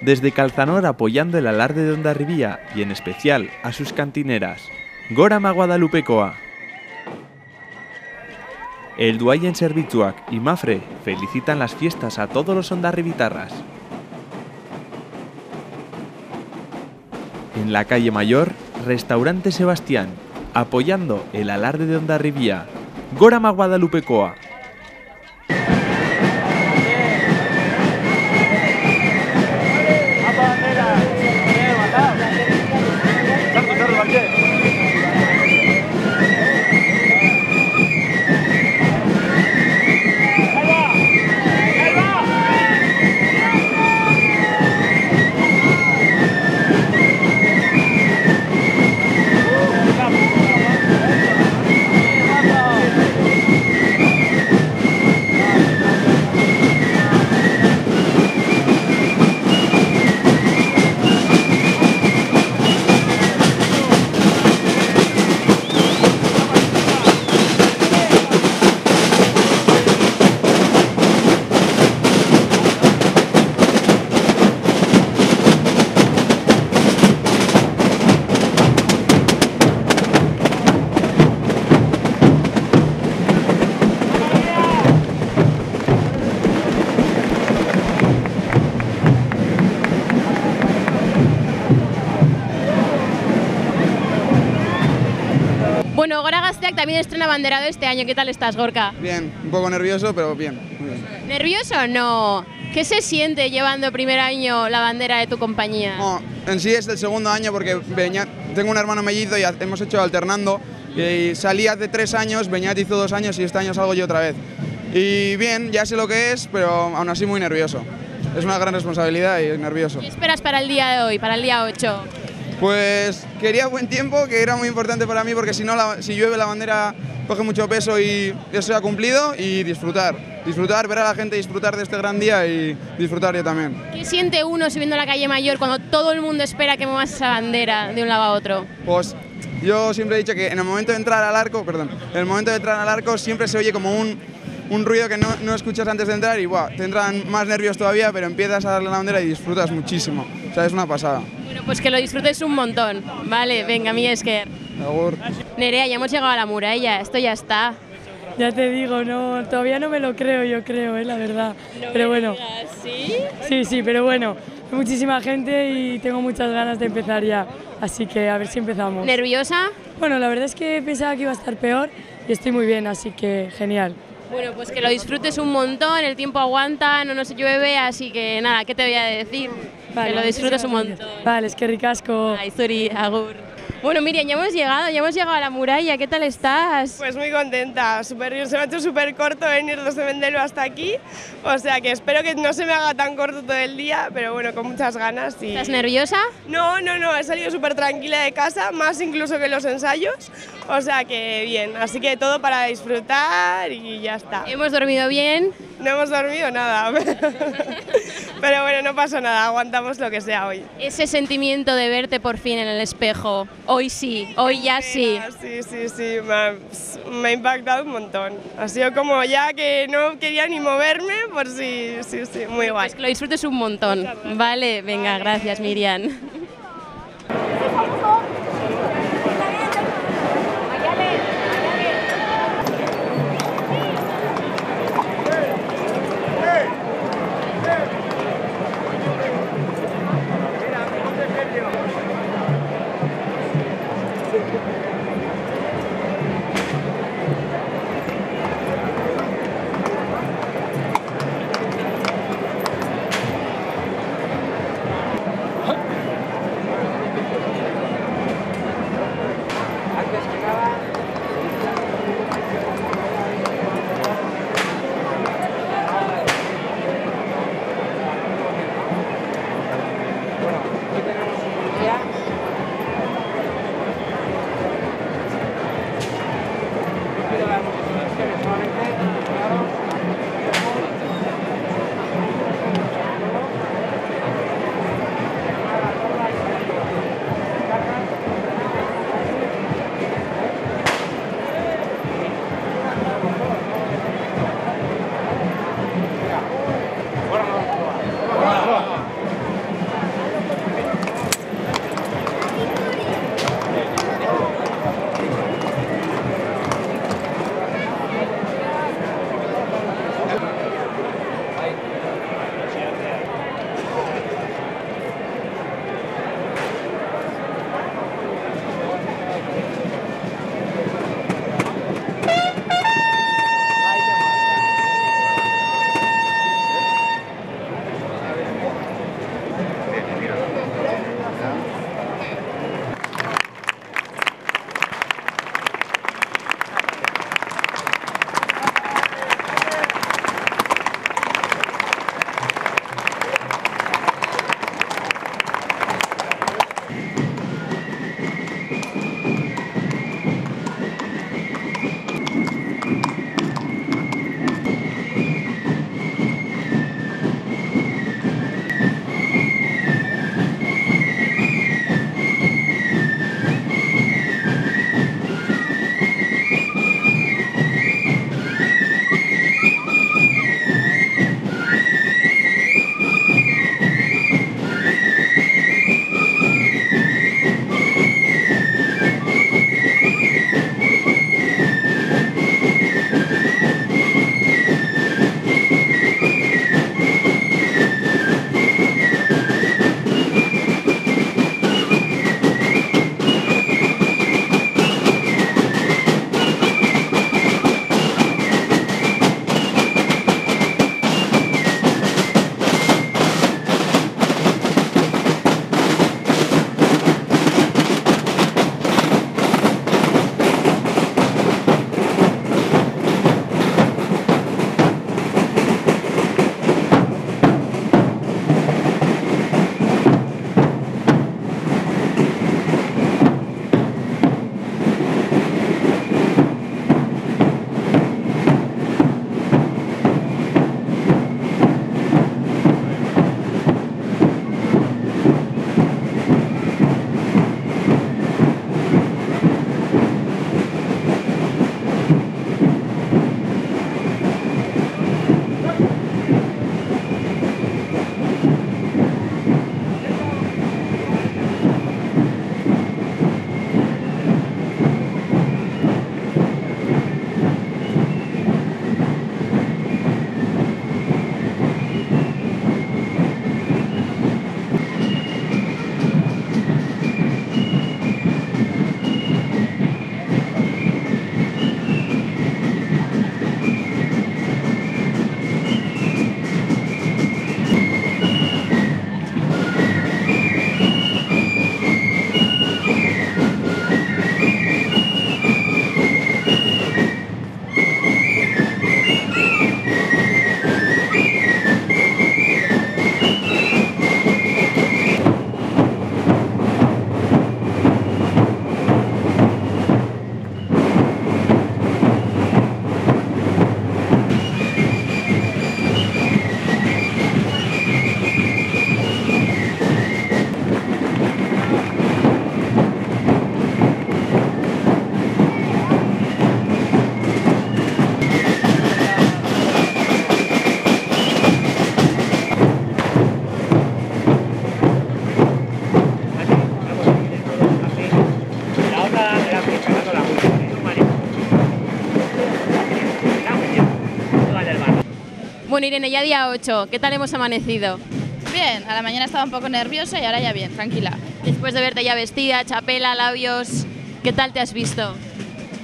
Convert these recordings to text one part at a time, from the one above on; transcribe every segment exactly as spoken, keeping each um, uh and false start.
desde Calzanor apoyando el alarde de Hondarribia y en especial a sus cantineras. Gora Maguadalupekoa. El Duay en Servituac y Mafre felicitan las fiestas a todos los hondarribitarras. En la calle Mayor, Restaurante Sebastián, apoyando el alarde de Hondarribia. Gora Maguadalupekoa. Bueno, Gora Gasteak también estrena banderado este año. ¿Qué tal estás, Gorka? Bien, un poco nervioso, pero bien, muy bien. ¿Nervioso? No. ¿Qué se siente llevando primer año la bandera de tu compañía? No, en sí es el segundo año porque Beñat, tengo un hermano mellizo y hemos hecho alternando. Y salí hace tres años, Beñat hizo dos años y este año salgo yo otra vez. Y bien, ya sé lo que es, pero aún así muy nervioso. Es una gran responsabilidad y nervioso. ¿Qué esperas para el día de hoy, para el día ocho? Pues quería buen tiempo, que era muy importante para mí porque si no, la, si llueve la bandera coge mucho peso y eso ha cumplido y disfrutar, disfrutar, ver a la gente disfrutar de este gran día y disfrutar yo también. ¿Qué siente uno subiendo a la calle Mayor cuando todo el mundo espera que muevas esa bandera de un lado a otro? Pues yo siempre he dicho que en el momento de entrar al arco, perdón, en el momento de entrar al arco siempre se oye como un, un ruido que no, no escuchas antes de entrar y buah, te entran más nervios todavía, pero empiezas a darle la bandera y disfrutas muchísimo, o sea, es una pasada. Bueno, pues que lo disfrutes un montón. Vale, venga, mi esker. Nerea, ya hemos llegado a la muralla, esto ya está. Ya te digo, no, todavía no me lo creo, yo creo, eh, la verdad. No pero bueno. Digas, ¿sí? Sí, sí, pero bueno, hay muchísima gente y tengo muchas ganas de empezar ya, así que a ver si empezamos. ¿Nerviosa? Bueno, la verdad es que pensaba que iba a estar peor y estoy muy bien, así que genial. Bueno, pues que lo disfrutes un montón, el tiempo aguanta, no nos llueve, así que nada, ¿qué te voy a decir? Vale, que lo disfrutes un montón. Vale, es que ricasco. Ay, sorry, agur. Bueno, Miriam, ya hemos llegado, ya hemos llegado a la muralla, ¿qué tal estás? Pues muy contenta, super bien, se me ha hecho súper corto venir desde Mendelo hasta aquí, o sea que espero que no se me haga tan corto todo el día, pero bueno, con muchas ganas. Y... ¿Estás nerviosa? No, no, no, he salido súper tranquila de casa, más incluso que los ensayos, o sea que bien, así que todo para disfrutar y ya está. ¿Hemos dormido bien? No hemos dormido nada, pero, pero bueno, no pasa nada, aguantamos lo que sea hoy. Ese sentimiento de verte por fin en el espejo. Hoy sí, hoy ya sí. Sí, sí, sí, me ha, me ha impactado un montón. Ha sido como ya que no quería ni moverme, por sí, sí, sí, muy guay. Pues que lo disfrutes un montón. Vale, venga, gracias Miriam. Bueno, Irene, ya día ocho, ¿qué tal hemos amanecido? Bien, a la mañana estaba un poco nerviosa y ahora ya bien, tranquila. Después de verte ya vestida, chapela, labios, ¿qué tal te has visto?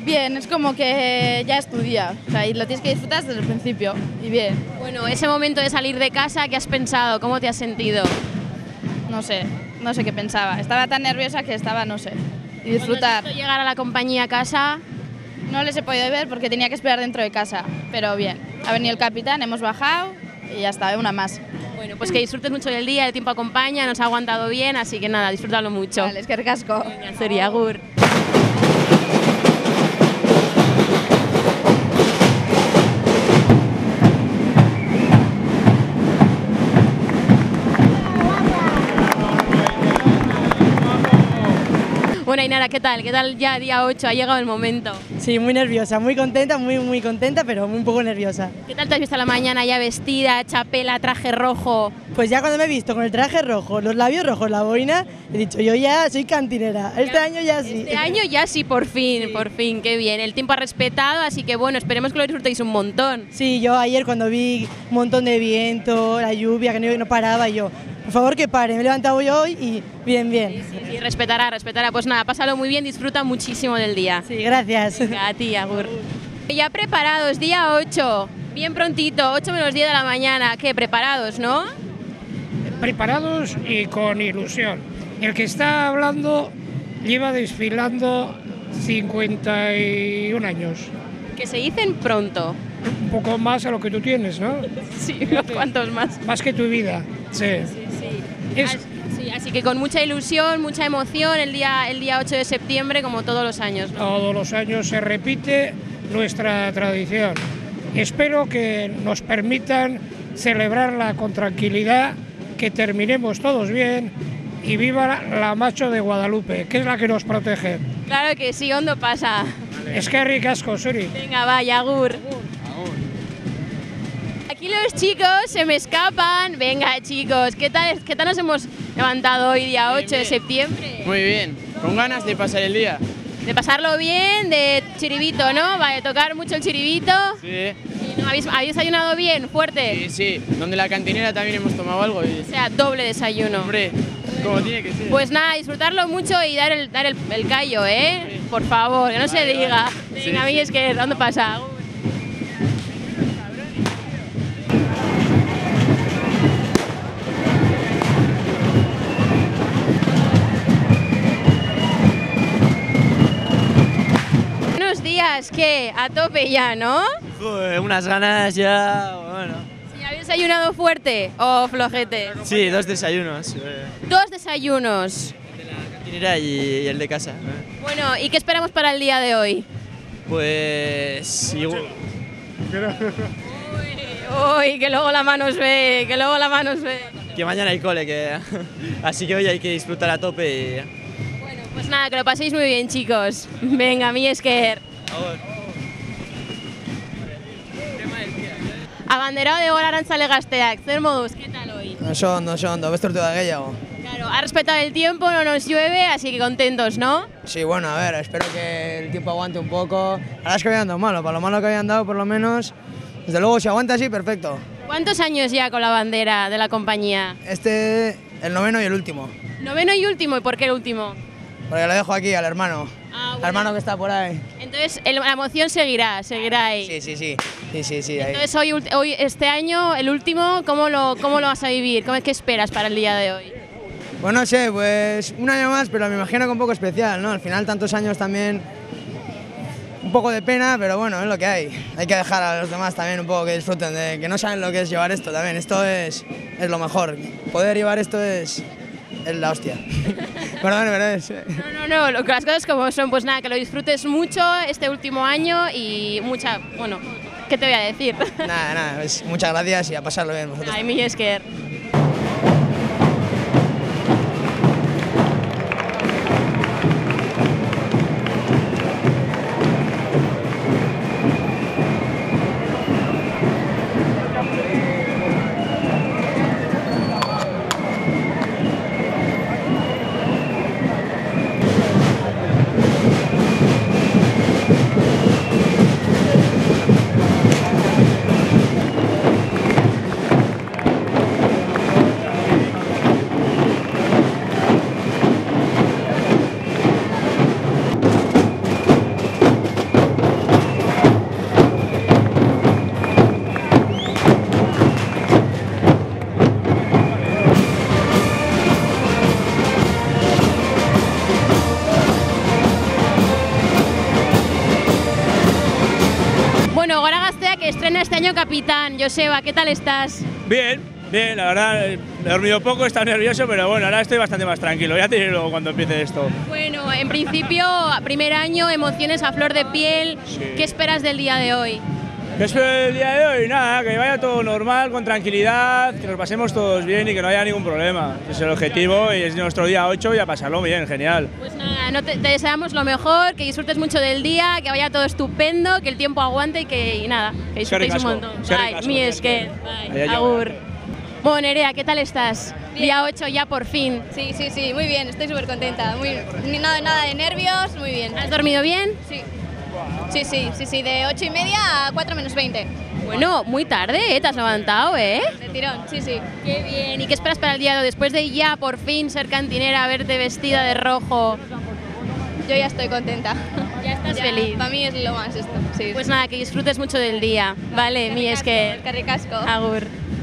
Bien, es como que ya estudia, o sea, y lo tienes que disfrutar desde el principio, y bien. Bueno, ese momento de salir de casa, ¿qué has pensado? ¿Cómo te has sentido? No sé, no sé qué pensaba, estaba tan nerviosa que estaba, no sé, y disfrutar. ¿Llegar a la compañía a casa? No les he podido ver porque tenía que esperar dentro de casa, pero bien, ha venido el capitán, hemos bajado y ya está, una más. Bueno, pues que disfrutes mucho del día, el tiempo acompaña, nos ha aguantado bien, así que nada, disfrútalo mucho. Vale, es que recasco. Venga, Zuri, agur. Bueno, Inara, ¿qué tal? ¿Qué tal ya día ocho? Ha llegado el momento. Sí, muy nerviosa, muy contenta, muy muy contenta, pero muy un poco nerviosa. ¿Qué tal te has visto a la mañana ya vestida, chapela, traje rojo? Pues ya cuando me he visto con el traje rojo, los labios rojos, la boina, he dicho yo ya soy cantinera, ya, este año ya sí. Este año ya sí, por fin, sí. por fin, qué bien. El tiempo ha respetado, así que bueno, esperemos que lo disfrutéis un montón. Sí, yo ayer cuando vi un montón de viento, la lluvia, que no, no paraba, yo... Por favor, que pare, me he levantado yo hoy y bien, bien. Sí, sí, sí, respetará, respetará. Pues nada, pásalo muy bien, disfruta muchísimo del día. Sí, gracias. Venga, a ti, agur. Ya preparados, día ocho, bien prontito, ocho menos diez de la mañana. ¿Qué? Preparados, ¿no? Preparados y con ilusión. El que está hablando lleva desfilando cincuenta y un años. Que se dicen pronto. Un poco más a lo que tú tienes, ¿no? Sí, unos cuantos más. Más que tu vida, sí. sí, sí. Es... Así, así que con mucha ilusión, mucha emoción, el día, el día ocho de septiembre, como todos los años, ¿no? Todos los años se repite nuestra tradición. Espero que nos permitan celebrarla con tranquilidad, que terminemos todos bien y viva la Macho de Guadalupe, que es la que nos protege. Claro que sí, hondo pasa. Vale. Es que ricasco, Suri. Venga, vaya, agur. Y los chicos se me escapan. Venga, chicos, ¿qué tal, qué tal nos hemos levantado hoy, día ocho de septiembre? Muy bien, con ganas de pasar el día. De pasarlo bien, de chiribito, ¿no? Va a tocar mucho el chiribito. Sí. ¿Y no, ¿habéis, ¿Habéis desayunado bien, fuerte? Sí, sí, donde la cantinera también hemos tomado algo. Y... O sea, doble desayuno. Hombre, como tiene que ser. Pues nada, disfrutarlo mucho y dar el, dar el, el callo, ¿eh? Sí. Por favor, que no vale, se vale. diga. Sí, Venga, sí. a mí es que, ¿dónde pasa? Que a tope ya, ¿no? Joder, unas ganas ya, bueno. ¿Sí, habéis desayunado fuerte o flojete? Sí, dos desayunos. Dos desayunos. El de la cantinera y el de casa. Bueno, ¿y qué esperamos para el día de hoy? Pues... Uy, uy, que luego la mano os ve, que luego la mano os ve. Que mañana hay cole, que... así que hoy hay que disfrutar a tope y... Bueno, pues nada, que lo paséis muy bien, chicos. Venga, mi esker. Abanderado de Olaranzale Gasteak, zer moduz, ¿qué tal hoy? Oso ondo, oso ondo, beste urtea gehiago. Claro, ha respetado el tiempo, no nos llueve, así que contentos, ¿no? Sí, bueno, a ver, espero que el tiempo aguante un poco. Ahora es que habían dado malo, para lo malo que habían dado, por lo menos, desde luego si aguanta así, perfecto. ¿Cuántos años ya con la bandera de la compañía? Este, el noveno y el último. ¿Noveno y último? ¿Y por qué el último? Porque lo dejo aquí al hermano. Ah, bueno. Al hermano que está por ahí. Entonces el, la emoción seguirá, seguirá ahí. Sí, sí, sí. sí, sí, sí Entonces ahí. Hoy, hoy, este año, el último, ¿cómo lo, cómo lo vas a vivir? ¿Cómo es que esperas para el día de hoy? Bueno, no sé, pues un año más, pero me imagino que un poco especial, ¿no? Al final tantos años también, un poco de pena, pero bueno, es lo que hay. Hay que dejar a los demás también un poco que disfruten, de, que no saben lo que es llevar esto también. Esto es, es lo mejor. Poder llevar esto es... Es la hostia. Perdón, perdón. No, no, no, las cosas como son, pues nada, que lo disfrutes mucho este último año y mucha, bueno, ¿qué te voy a decir? Nada, nada, pues muchas gracias y a pasarlo bien vosotros. Ay, mi esker. pequeño capitán, Joseba, ¿qué tal estás? Bien, bien, la verdad, he dormido poco, he estado nervioso, pero bueno, ahora estoy bastante más tranquilo, ya te diré luego cuando empiece esto. Bueno, en principio, primer año, emociones a flor de piel, sí. ¿Qué esperas del día de hoy? ¿Qué espero del día de hoy? Nada, que vaya todo normal, con tranquilidad, que nos pasemos todos bien y que no haya ningún problema. Ese es el objetivo y es nuestro día ocho y a pasarlo bien, genial. Pues nada, no te, te deseamos lo mejor, que disfrutes mucho del día, que vaya todo estupendo, que el tiempo aguante y que y nada, que disfrutéis un montón. Bye, mi es que, bye, agur. Bueno, Nerea, ¿qué tal estás? Bien. Día ocho ya por fin. Sí, sí, sí, muy bien, estoy súper contenta. Muy, nada, nada de nervios, muy bien. ¿Has dormido bien? Sí. Sí, sí, sí, sí, de ocho y media a cuatro menos veinte. Bueno, muy tarde, ¿eh? Te has levantado, ¿eh? De tirón, sí, sí. Qué bien. ¿Y qué esperas para el día de hoy? Después de ya por fin ser cantinera, verte vestida de rojo. Yo ya estoy contenta. Ya estás ya, feliz. Para mí es lo más esto, sí. Pues sí. Nada, que disfrutes mucho del día. Vale, mi es que... Carricasco. Agur.